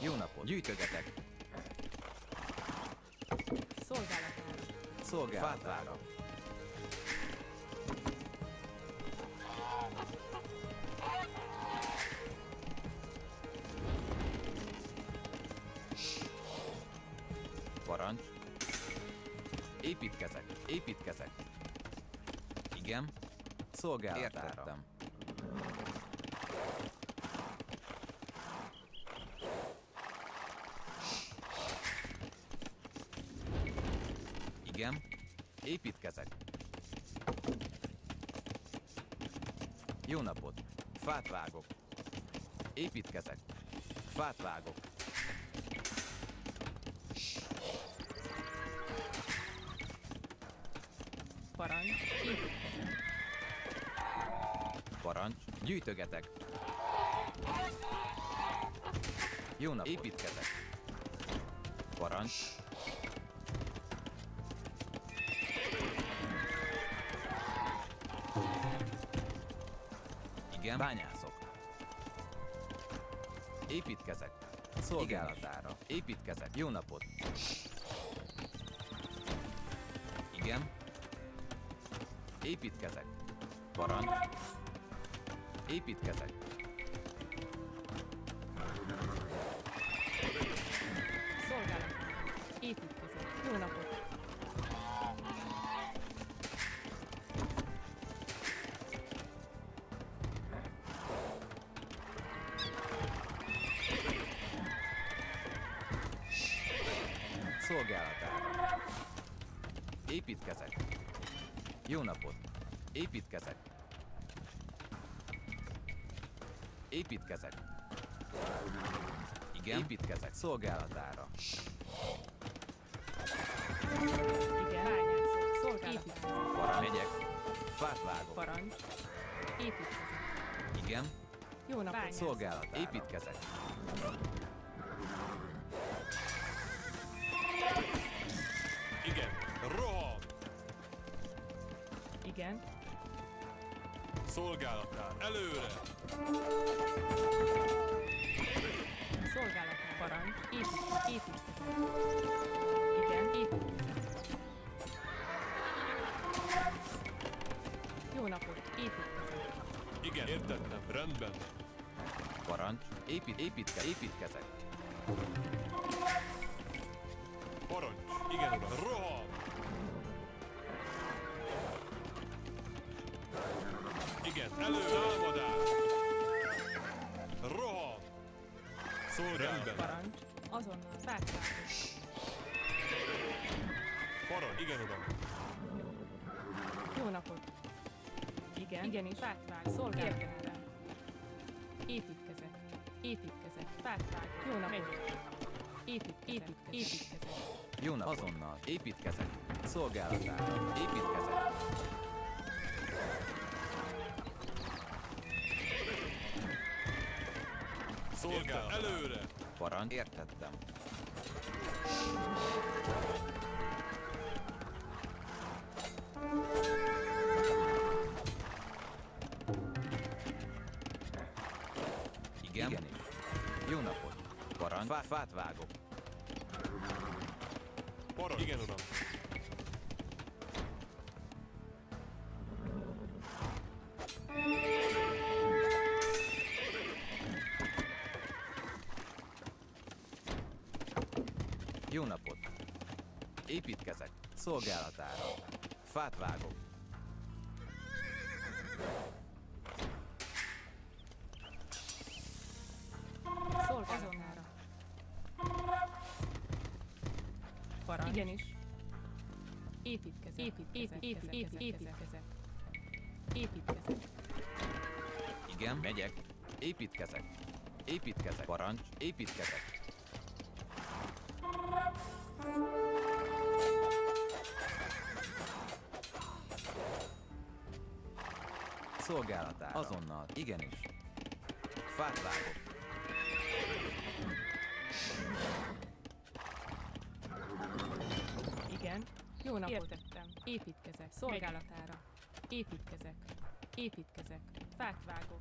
Jó napot! Gyűjtögetek! Szolgálatára! Szolgálatára! Parancs! Építkezek! Építkezek! Igen? Szolgálatára! Értettem. Igen, építkezek. Jó napot, fát vágok. Építkezek, fát vágok. Parancs, építkezek. Parancs, gyűjtögetek. Jó napot, építkezek. Parancs. Igen, bányászok. Építkezek. Szolgálatára. Építkezek. Jó napot. Igen. Építkezek. Parancs. Építkezek. Szolgálatára. Építkezek. Jó napot. Szolgálatára. Építkezek. Jó napot. Építkezek. Építkezek. Igen. Építkezek. Szolgálatára. Igen. Bányászok. Szolgálatára. Parancs. Megyek. Fát vágok. Parancs. Építkezek. Igen. Jó napot. Szolgálatára. Építkezek. Igen, roham! Igen. Szolgálatnál, előre! Szolgálatnál, parancs, épít. Igen, épít. Jó napot, építkezek. Igen, értettem, rendben. Parancs, építkezek. Parancs, igen, oda, roham! Igen, előálmodás! Roham! Szolgálatban! Parancs, azonnal, fákváros! Parancs, igen, oda! Jó napot! Igen, igenis, fákváros, szolgálatban! Építkezek, fákváros, jó napot! Építkezek. Jó nap, azonnal. Építkezek. Szolgálatára. Építkezek. Szolgálat. Előre. Parancs. Értettem. Igen. Igen. Jó napot. Parancs. Fát vágok. Parancs. Igen, uram. Jó napot. Építkezek. Szolgálatára. Fát vágok. Szolgálatára. Parancs. Igenis. Építkezek. Építkezek. Igen, megyek. Építkezek. Parancs. Építkezek. Szolgálatára. Azonnal. Igenis. Fát vágok. Igen. Jó napot. Értettem. Építkezek. Szolgálatára. Építkezek. Fát vágok.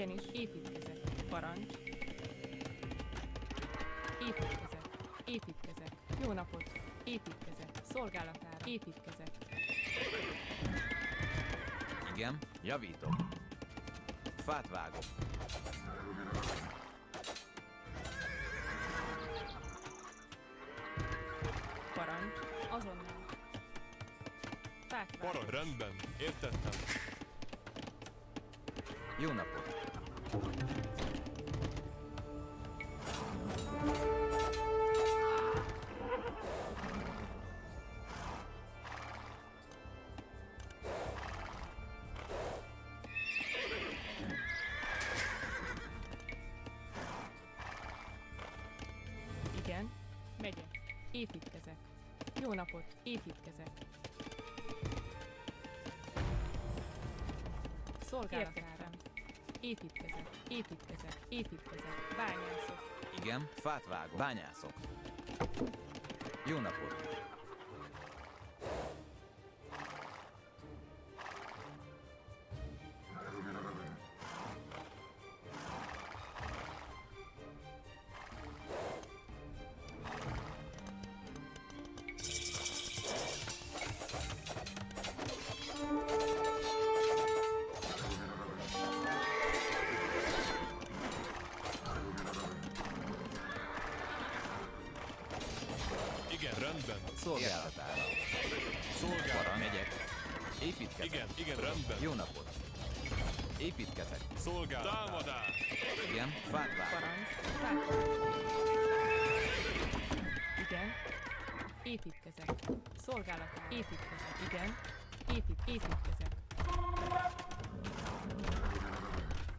Ugyanis építkezek. Parancs. Építkezek. Építkezek. Jó napot. Építkezek. Szolgálatára. Építkezek. Igen, javítom. Fát vágok. Parancs. Azonnal. Fát vágok. Parancs. Rendben. Értettem. Jó napot. Igen, megyek, építkezek. Jó napot, építkezek. Szolgálatára. Építkezek, építkezek, építkezek. Bányászok. Igen, fát vágok. Bányászok. Jó napot. Szolgálatára. Szolgálatára megyek. Építkezek. Igen, igen, rendben. Jó napot. Építkezek. Szolgálatára. Támadás. Igen, fát vágok. Igen. Építkezek. Szolgálatára. Építkezek. Igen. Építkezek.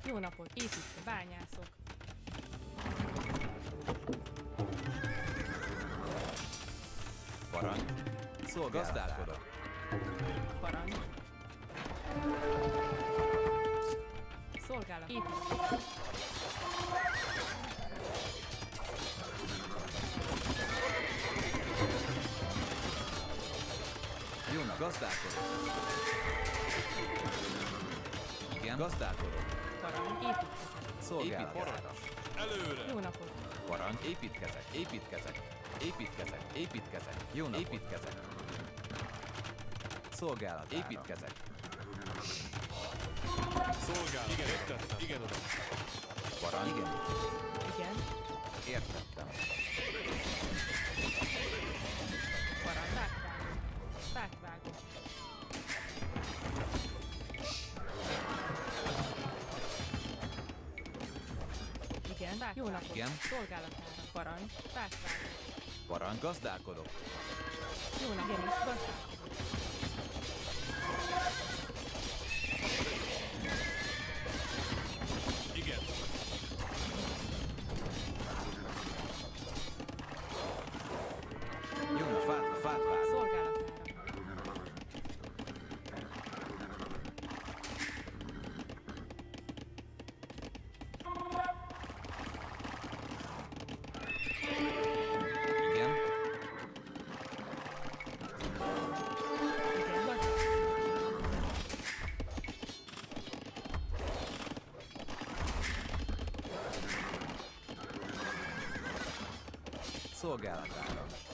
Jó napot. Építkezek. Bányászok. Parancs. Szolgálatára. Parancs. Szolgálat. Építkezek. Jónak. Gazdálkodó. Igen. Gazdálkodó. Parancs. Építkezek. Szolgálatára. Előre. Jó napot. Parancs. Építkezek. Építkezek. Építkezek, építkezek, jó napot. Építkezek. Szolgálat, építkezek. Szolgálat, igen, értettem. Igen, oda. Parancs, igen. Igen. Értettem. Parancs, fátvágó. Fátvágó. Igen, vágó. Jó napot. Igen. Szolgálatára. Parancs, fátvágó. Parancs, gazdálkodok. Jó, na, igen, gazdálkodok. Igen. Jó, na, fát vágok. Szolgálatára. Szolgálatára.